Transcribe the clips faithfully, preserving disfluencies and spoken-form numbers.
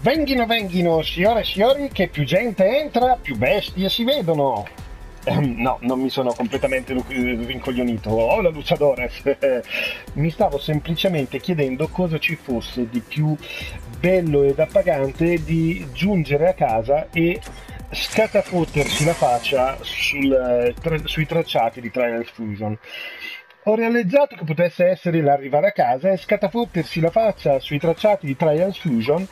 Venghino venghino, signore e signori, che più gente entra, più bestie si vedono. No, non mi sono completamente rincoglionito, ho la Luciadora. Mi stavo semplicemente chiedendo cosa ci fosse di più bello ed appagante di giungere a casa e scatafottersi la faccia sul, tra, sui tracciati di Trials Fusion. Ho realizzato che potesse essere l'arrivare a casa e scatafottersi la faccia sui tracciati di Trials Fusion,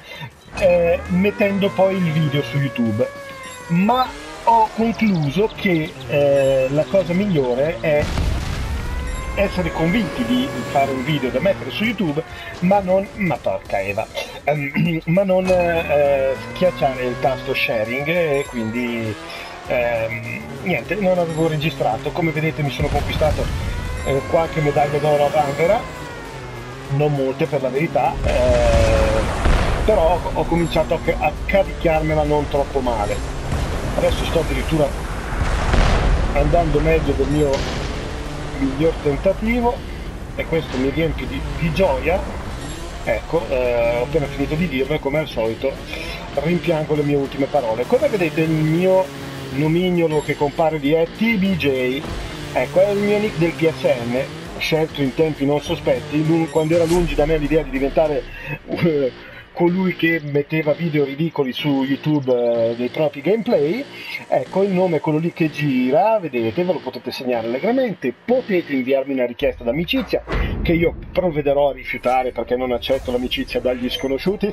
eh, mettendo poi il video su YouTube, ma ho concluso che eh, la cosa migliore è essere convinti di fare un video da mettere su YouTube, ma non, ma porca Eva, ehm, ma non eh, schiacciare il tasto sharing, e quindi ehm, niente, non avevo registrato. Come vedete mi sono conquistato Eh, qualche medaglia d'oro ad Anvera, non molte per la verità, eh, però ho, ho cominciato a, a cavicchiarmela non troppo male. Adesso sto addirittura andando meglio del mio miglior tentativo e questo mi riempie di, di gioia. Ecco, eh, ho appena finito di dirlo e come al solito rimpiango le mie ultime parole. Come vedete il mio nomignolo che compare di E T B J, ecco, è il mio nick del P S N, scelto in tempi non sospetti, quando era lungi da me l'idea di diventare uh, colui che metteva video ridicoli su YouTube uh, dei propri gameplay. Ecco, il nome è quello lì che gira, vedete, ve lo potete segnare allegramente, potete inviarmi una richiesta d'amicizia che io provvederò a rifiutare perché non accetto l'amicizia dagli sconosciuti.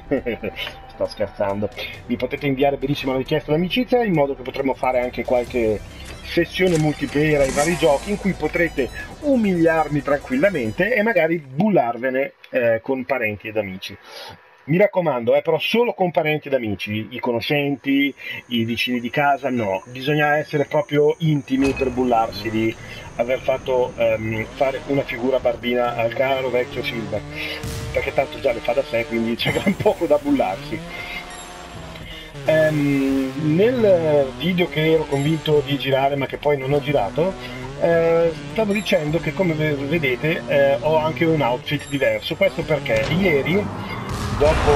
Sto scherzando. Mi potete inviare benissimo la richiesta d'amicizia in modo che potremo fare anche qualche sessione multiplayer ai vari giochi in cui potrete umiliarmi tranquilamente e magari bullarvene eh, con parenti ed amici. Mi raccomando, eh, però solo con parenti ed amici, i conoscenti, i vicini di casa, no. Bisogna essere proprio intimi per bullarsi di aver fatto ehm, fare una figura barbina al caro vecchio Silver, perché tanto già le fa da sé, quindi c'è gran poco da bullarsi. Um, nel video che ero convinto di girare ma che poi non ho girato, eh, stavo dicendo che come vedete eh, ho anche un outfit diverso. Questo perché ieri, dopo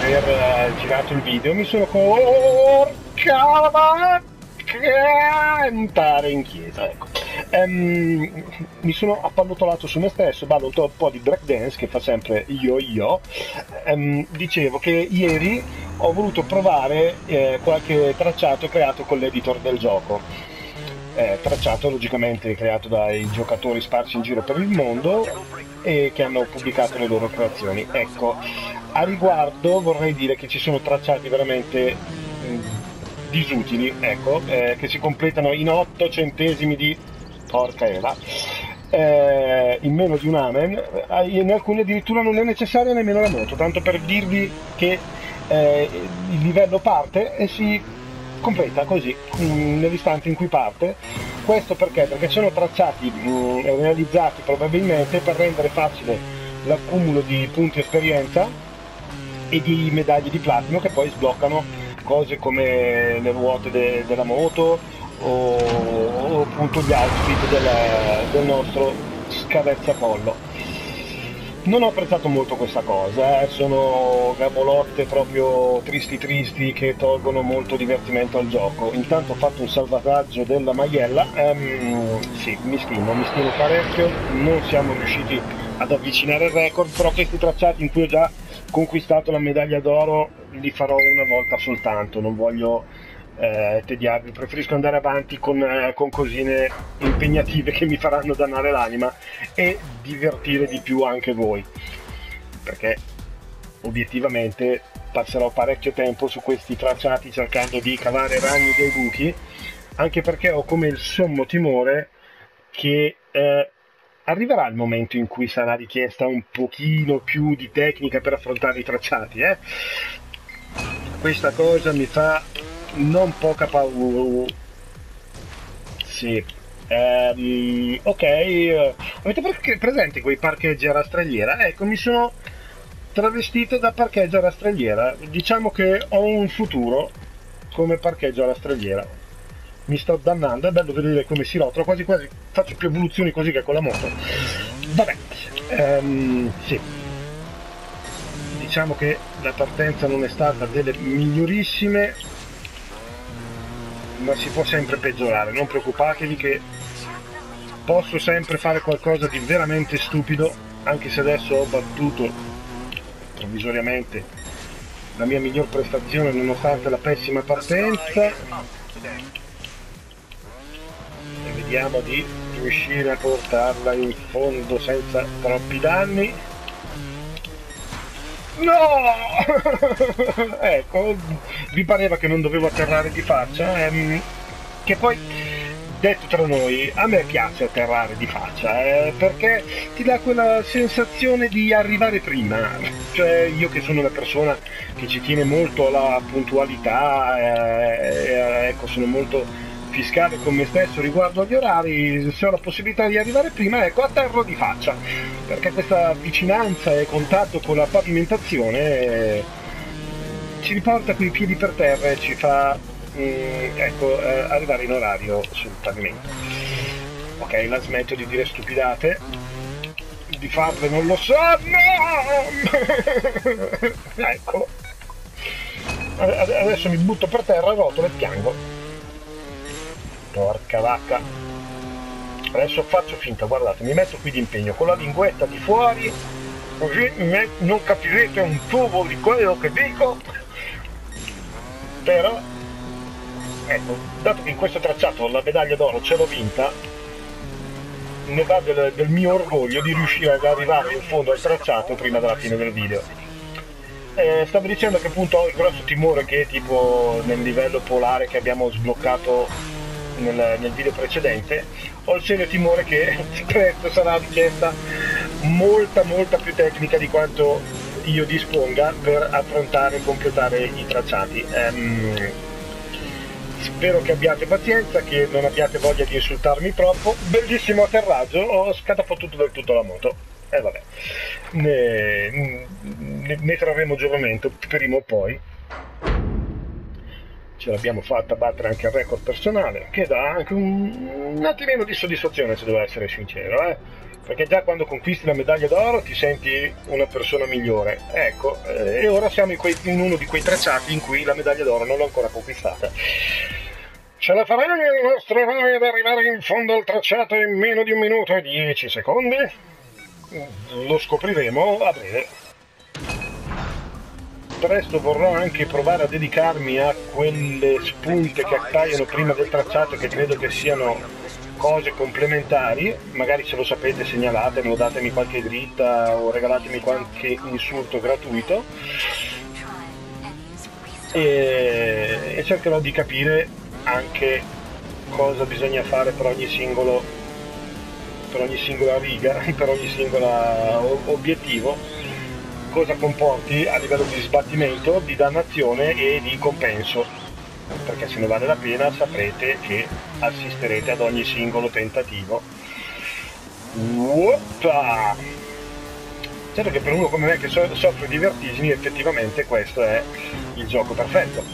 aver girato il video, mi sono porcava cantare in chiesa, ecco. Um, mi sono appallottolato su me stesso, ballo un po' di breakdance che fa sempre io io. Um, dicevo che ieri ho voluto provare eh, qualche tracciato creato con l'editor del gioco, eh, tracciato logicamente creato dai giocatori sparsi in giro per il mondo e che hanno pubblicato le loro creazioni. Ecco, a riguardo vorrei dire che ci sono tracciati veramente mh, disutili, ecco, eh, che si completano in otto centesimi di porca Eva, eh, in meno di un amen, in alcuni addirittura non è necessaria nemmeno la moto, tanto per dirvi che eh, il livello parte e si completa così, nell'istante in cui parte. Questo perché? Perché sono tracciati mh, realizzati probabilmente per rendere facile l'accumulo di punti esperienza e di medaglie di platino che poi sbloccano cose come le ruote de della moto o, o appunto gli outfit del, del nostro scavezzacollo. Non ho apprezzato molto questa cosa, eh. Sono gabolotte proprio tristi tristi che tolgono molto divertimento al gioco. Intanto ho fatto un salvataggio della maiella, um, sì, mi stimo, mi stimo parecchio, non siamo riusciti ad avvicinare il record, però questi tracciati in cui ho già conquistato la medaglia d'oro li farò una volta soltanto, non voglio eh, tediarvi, preferisco andare avanti con, eh, con cosine impegnative che mi faranno dannare l'anima e divertire di più anche voi, perché obiettivamente passerò parecchio tempo su questi tracciati cercando di cavare ragni dei buchi, anche perché ho come il sommo timore che eh, arriverà il momento in cui sarà richiesta un pochino più di tecnica per affrontare i tracciati, eh? Questa cosa mi fa non poca paura. Sì. Um, ok, avete presente quei parcheggi a rastrelliera? Ecco, mi sono travestito da parcheggio a rastrelliera. Diciamo che ho un futuro come parcheggio a rastrelliera. Mi sto dannando, è bello vedere come si rotola, quasi quasi faccio più evoluzioni così che con la moto. Vabbè, um, sì, diciamo che la partenza non è stata delle migliorissime, ma si può sempre peggiorare, non preoccupatevi che posso sempre fare qualcosa di veramente stupido, anche se adesso ho battuto provvisoriamente la mia miglior prestazione nonostante la pessima partenza, e vediamo di riuscire a portarla in fondo senza troppi danni. No! Ecco, vi pareva che non dovevo atterrare di faccia? Ehm, che poi, detto tra noi, a me piace atterrare di faccia, eh, perché ti dà quella sensazione di arrivare prima. Cioè, io che sono una persona che ci tiene molto alla puntualità, eh, eh, ecco, sono molto fiscale con me stesso riguardo agli orari, se ho la possibilità di arrivare prima, ecco, atterro di faccia, perché questa vicinanza e contatto con la pavimentazione eh, ci riporta coi piedi per terra e ci fa mm, ecco, eh, arrivare in orario sul pavimento. Ok, la smetto di dire stupidate, di farle non lo so, no! Eccolo, adesso mi butto per terra, rotolo e piango. Porca vacca, adesso faccio finta, guardate, mi metto qui d'impegno con la linguetta di fuori, così non capirete un tubo di quello che dico, però ecco, dato che in questo tracciato la medaglia d'oro ce l'ho vinta, ne va del, del mio orgoglio di riuscire ad arrivare in fondo al tracciato prima della fine del video. Eh, stavo dicendo che appunto ho il grosso timore che tipo nel livello polare che abbiamo sbloccato Nel, nel video precedente, ho il serio timore che presto sarà richiesta molta molta più tecnica di quanto io disponga per affrontare e completare i tracciati. Um, spero che abbiate pazienza, che non abbiate voglia di insultarmi troppo. Bellissimo atterraggio, ho scatapottuto del tutto la moto e eh, vabbè, ne, ne, ne trarremo giovamento prima o poi. Ce l'abbiamo fatta battere anche il record personale, che dà anche un, un attimino di soddisfazione, se devo essere sincero, eh? Perché già quando conquisti la medaglia d'oro ti senti una persona migliore, ecco, eh, e ora siamo in, quei, in uno di quei tracciati in cui la medaglia d'oro non l'ho ancora conquistata. Ce la farà il nostro nave ad arrivare in fondo al tracciato in meno di un minuto e dieci secondi? Lo scopriremo a breve. Presto vorrò anche provare a dedicarmi a quelle spunte che appaiono prima del tracciato, che credo che siano cose complementari. Magari se lo sapete segnalatemi, datemi qualche dritta o regalatemi qualche insulto gratuito, e, e cercherò di capire anche cosa bisogna fare per ogni singolo, per ogni singola riga, per ogni singolo obiettivo, cosa comporti a livello di sbattimento, di dannazione e di compenso, perché se ne vale la pena saprete che assisterete ad ogni singolo tentativo. Uoppa! Certo che per uno come me che so soffre di vertigini effettivamente questo è il gioco perfetto.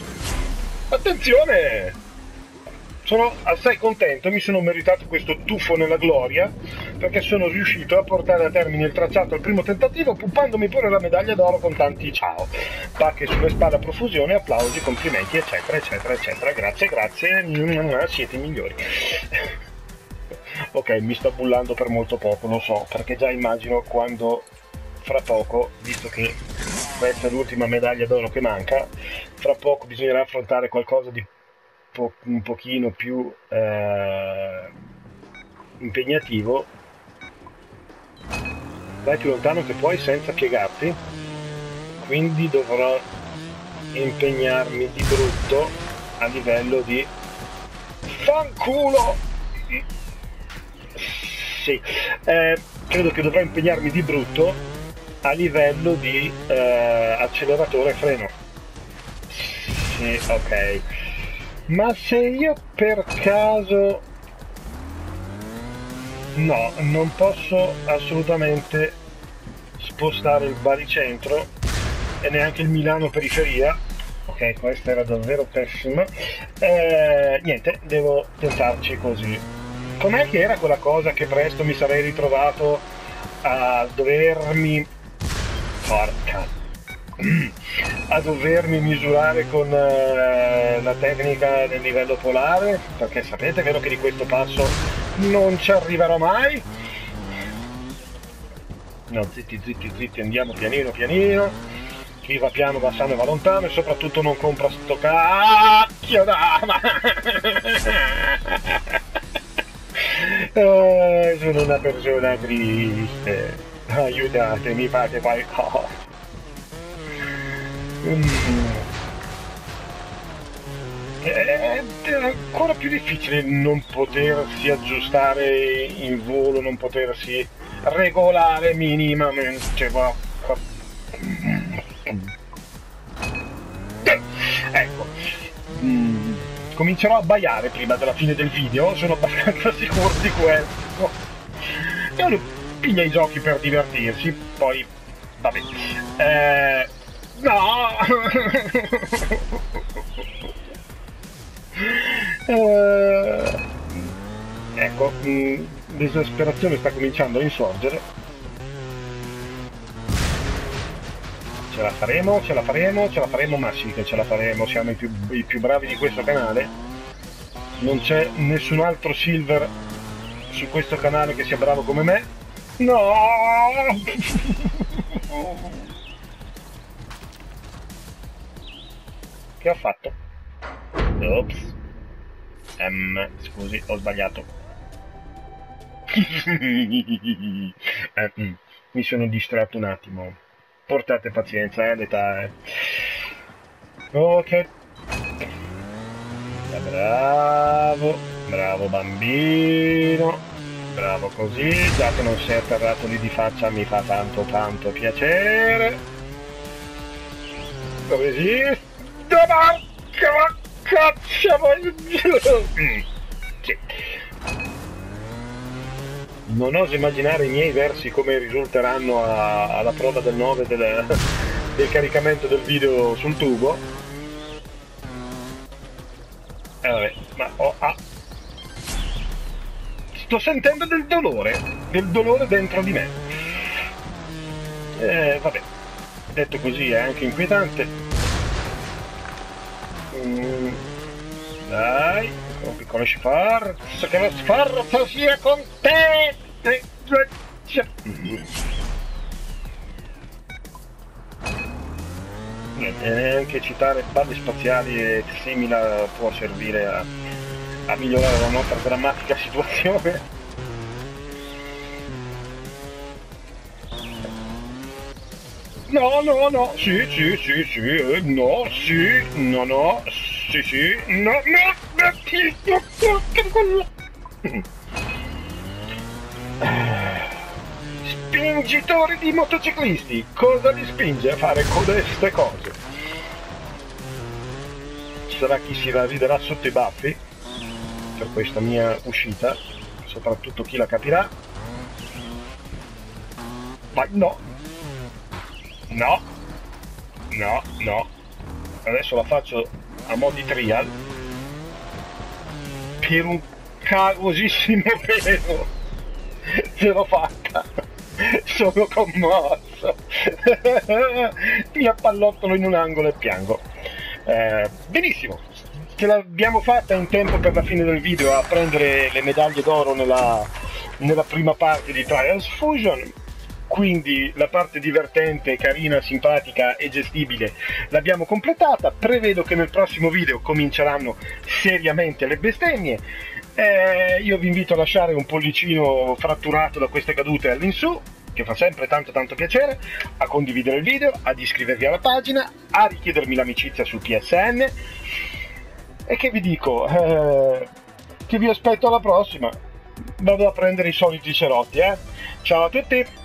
Attenzione! Sono assai contento, mi sono meritato questo tuffo nella gloria, perché sono riuscito a portare a termine il tracciato al primo tentativo, puppandomi pure la medaglia d'oro con tanti ciao, pacche sulle spalle a profusione, applausi, complimenti, eccetera, eccetera, eccetera. Grazie, grazie, siete i migliori. Ok, mi sto bullando per molto poco, lo so, perché già immagino quando fra poco, visto che questa è l'ultima medaglia d'oro che manca, fra poco bisognerà affrontare qualcosa di Po un pochino più eh, impegnativo. Vai più lontano che puoi senza piegarti, quindi dovrò impegnarmi di brutto a livello di fanculo. Sì, eh, credo che dovrò impegnarmi di brutto a livello di eh, acceleratore e freno. Sì, ok. Ma se io per caso... No, non posso assolutamente spostare il baricentro e neanche il Milano periferia. Ok, questa era davvero pessima. Eh, niente, devo tentarci così. Com'è che era quella cosa che presto mi sarei ritrovato a dovermi... Porca a dovermi misurare con eh, la tecnica del livello polare, perché sapete vero che di questo passo non ci arriverò mai. No, zitti zitti zitti, andiamo pianino pianino, chi va piano va sano e va lontano, e soprattutto non compra sto cacchio d'ama. Eh, sono una persona triste, aiutatemi, fate qualcosa. È ancora più difficile non potersi aggiustare in volo, non potersi regolare minimamente. Ecco, comincerò a baiare prima della fine del video, sono abbastanza sicuro di questo. E uno piglia i giochi per divertirsi, poi vabbè. Eh, No! eh, ecco, l'esasperazione sta cominciando a insorgere. Ce la faremo, ce la faremo, ce la faremo, ma sì che ce la faremo, siamo i più, i più bravi di questo canale. Non c'è nessun altro silver su questo canale che sia bravo come me. No! Che ho fatto? Ops. Um, scusi, ho sbagliato. um, mi sono distratto un attimo. Portate pazienza, eh, l'età. Eh. Ok. Bravo, bravo bambino. Bravo così. Già che non sei atterrato lì di faccia, mi fa tanto tanto piacere. Così. Marca, caccia, voglio... sì. Non oso immaginare i miei versi come risulteranno a, alla prova del nove del, del caricamento del video sul tubo. Eh, vabbè, ma ho... Ah. Sto sentendo del dolore, del dolore dentro di me. Eh, vabbè, detto così è anche inquietante. Dai, con piccolo sforzo, che lo sforzo sia con te! Niente, neanche citare balle spaziali e simili può servire a, a migliorare la nostra drammatica situazione. No, no, no, sì, sì, sì, sì, no, sì, no, no, sì, sì, no, no, no, spingitori di motociclisti, cosa li spinge a fare codeste cose? Ci sarà chi si riderà sotto i baffi per questa mia uscita, soprattutto chi la capirà. Ma no! No, no, no, adesso la faccio a mo' di trial per un cagosissimo peso. Ce l'ho fatta, sono commosso. Mi appallottolo in un angolo e piango. Eh, benissimo, ce l'abbiamo fatta in tempo per la fine del video a prendere le medaglie d'oro nella, nella prima parte di Trials Fusion. Quindi la parte divertente, carina, simpatica e gestibile l'abbiamo completata. Prevedo che nel prossimo video cominceranno seriamente le bestemmie. Eh, io vi invito a lasciare un pollicino fratturato da queste cadute all'insù, che fa sempre tanto tanto piacere, a condividere il video, ad iscrivervi alla pagina, a richiedermi l'amicizia su P S N. E che vi dico? Eh, che vi aspetto alla prossima. Vado a prendere i soliti cerotti, eh? Ciao a tutti!